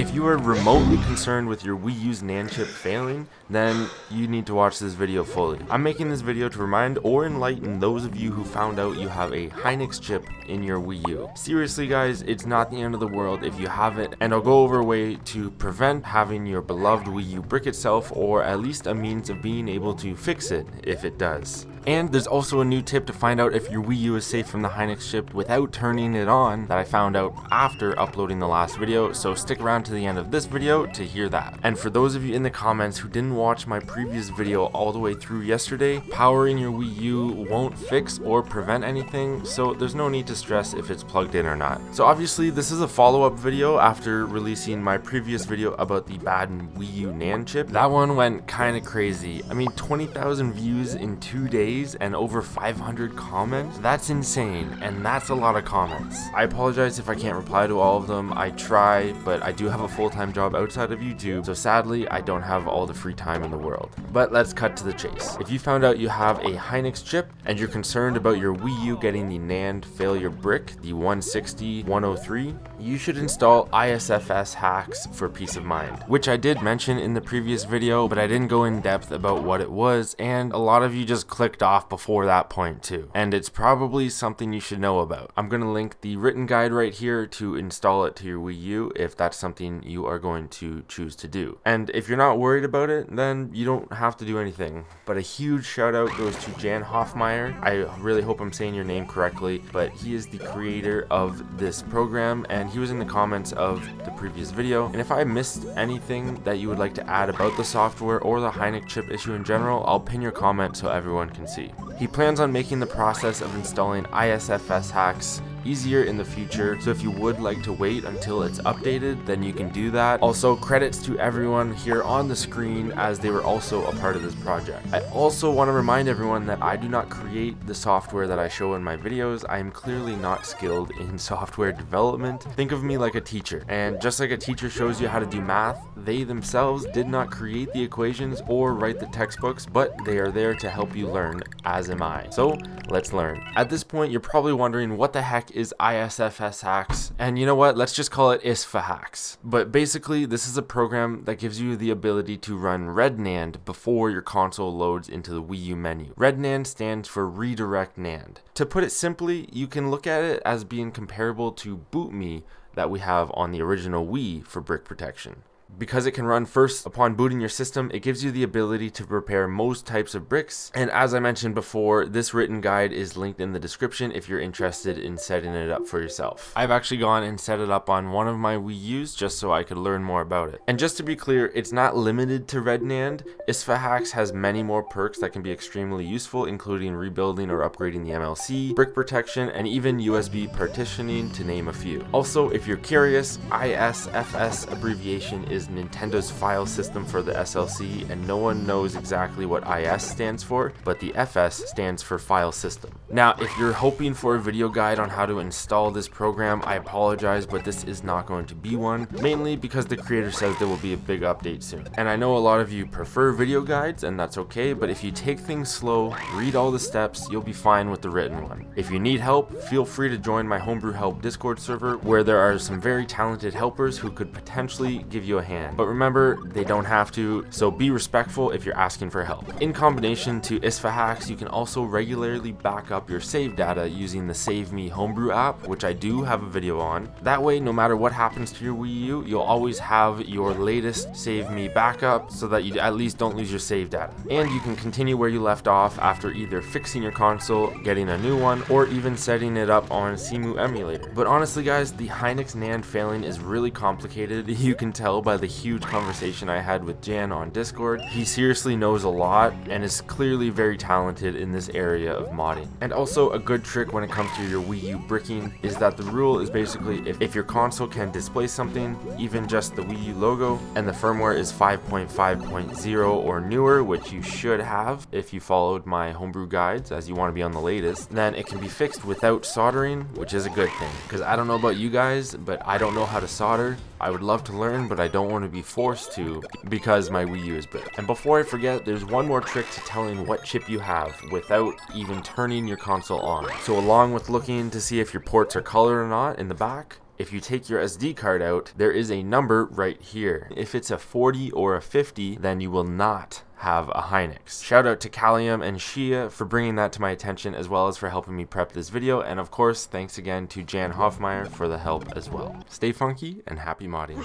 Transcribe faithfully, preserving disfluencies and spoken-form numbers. If you are remotely concerned with your Wii U's NAND chip failing, then you need to watch this video fully. I'm making this video to remind or enlighten those of you who found out you have a Hynix chip in your Wii U. Seriously guys, it's not the end of the world if you have it, and I'll go over a way to prevent having your beloved Wii U brick itself, or at least a means of being able to fix it if it does. And there's also a new tip to find out if your Wii U is safe from the Hynix chip without turning it on that I found out after uploading the last video, so stick around to the end of this video to hear that. And for those of you in the comments who didn't watch my previous video all the way through yesterday, powering your Wii U won't fix or prevent anything, so there's no need to stress if it's plugged in or not. So obviously this is a follow-up video after releasing my previous video about the bad Wii U NAND chip. That one went kinda crazy. I mean, twenty thousand views in two days and over five hundred comments. That's insane, and that's a lot of comments. I apologize if I can't reply to all of them. I try, but I do have a full-time job outside of YouTube, so sadly I don't have all the free time in the world. But let's cut to the chase. If you found out you have a Hynix chip and you're concerned about your Wii U getting the NAND failure brick, the one sixty one oh three, you should install ISFShax for peace of mind, which I did mention in the previous video, but I didn't go in depth about what it was, and a lot of you just clicked off before that point too, and it's probably something you should know about. I'm gonna link the written guide right here to install it to your Wii U if that's something you are going to choose to do. And if you're not worried about it, then you don't have to do anything. But a huge shout out goes to Jan Hoffmeyer. I really hope I'm saying your name correctly, but he is the creator of this program, and he was in the comments of the previous video. And if I missed anything that you would like to add about the software or the Hynix chip issue in general, I'll pin your comment so everyone can see. He plans on making the process of installing ISFShax easier in the future, so if you would like to wait until it's updated, then you can do that. Also, credits to everyone here on the screen, as they were also a part of this project. I also want to remind everyone that I do not create the software that I show in my videos. I am clearly not skilled in software development. Think of me like a teacher, and just like a teacher shows you how to do math, they themselves did not create the equations or write the textbooks, but they are there to help you learn, as am I. So let's learn. At this point, you're probably wondering what the heck is ISFShax, and you know what, let's just call it ISFShax. But basically, this is a program that gives you the ability to run Red NAND before your console loads into the Wii U menu. Red NAND stands for Redirect NAND. To put it simply, you can look at it as being comparable to BootMe that we have on the original Wii for brick protection. Because it can run first upon booting your system, it gives you the ability to prepare most types of bricks. And as I mentioned before, this written guide is linked in the description if you're interested in setting it up for yourself. I've actually gone and set it up on one of my Wii U's just so I could learn more about it. And just to be clear, it's not limited to Red NAND. ISFShax has many more perks that can be extremely useful, including rebuilding or upgrading the M L C, brick protection, and even U S B partitioning, to name a few. Also, if you're curious, I S F S abbreviation is Nintendo's file system for the S L C, and no one knows exactly what I S stands for, but the F S stands for file system. Now, if you're hoping for a video guide on how to install this program, I apologize, but this is not going to be one, mainly because the creator says there will be a big update soon. And I know a lot of you prefer video guides, and that's okay, but if you take things slow, read all the steps, you'll be fine with the written one. If you need help, feel free to join my Homebrew Help Discord server, where there are some very talented helpers who could potentially give you a hand. But remember, they don't have to, so be respectful if you're asking for help. In combination to ISFShax, you can also regularly back up your save data using the Save Me Homebrew app, which I do have a video on. That way, no matter what happens to your Wii U, you'll always have your latest Save Me backup so that you at least don't lose your save data. And you can continue where you left off after either fixing your console, getting a new one, or even setting it up on Cemu emulator. But honestly guys, the Hynix NAND failing is really complicated. You can tell by the huge conversation I had with Jan on Discord. He seriously knows a lot and is clearly very talented in this area of modding. And also, a good trick when it comes to your Wii U bricking is that the rule is basically if, if your console can display something, even just the Wii U logo, and the firmware is five point five point zero or newer, which you should have if you followed my homebrew guides, as you want to be on the latest, then it can be fixed without soldering, which is a good thing. Because I don't know about you guys, but I don't know how to solder. I would love to learn, but I don't want to be forced to because my Wii U is brick. And before I forget, there's one more trick to telling what chip you have without even turning your console on. So along with looking to see if your ports are colored or not in the back, if you take your S D card out, there is a number right here. If it's a forty or a fifty, then you will not have a Hynix. Shout out to Kalium and Shia for bringing that to my attention, as well as for helping me prep this video, and of course, thanks again to Jan Hoffmeyer for the help as well. Stay funky and happy modding.